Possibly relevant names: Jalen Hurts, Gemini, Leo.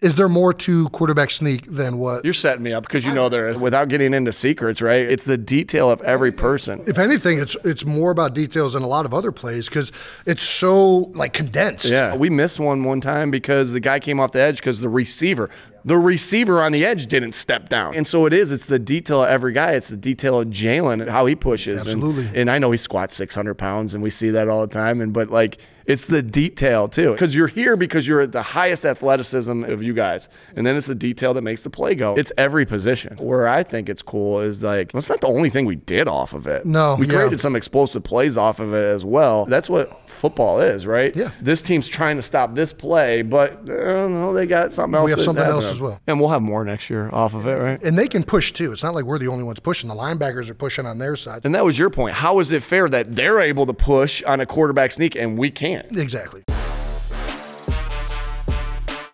Is there more to quarterback sneak than what? You're setting me up because you know there is. Without getting into secrets, right? It's the detail of every person. If anything, it's more about details than a lot of other plays because it's so like condensed. Yeah, we missed one time because the guy came off the edge because the receiver on the edge didn't step down. And so it's the detail of every guy. It's the detail of Jalen and how he pushes. Absolutely. And I know he squats 600 pounds and we see that all the time. But like, it's the detail too. Because you're here because you're at the highest athleticism of you guys. And then it's the detail that makes the play go. It's every position. Where I think it's cool is like, well, it's not the only thing we did off of it. No. We created some explosive plays off of it as well. That's what football is, right? Yeah. This team's trying to stop this play, but no, they got something else. We have something else as well. And we'll have more next year off of it, right? And they can push too. It's not like we're the only ones pushing. The linebackers are pushing on their side. And that was your point. How is it fair that they're able to push on a quarterback sneak and we can't? Exactly.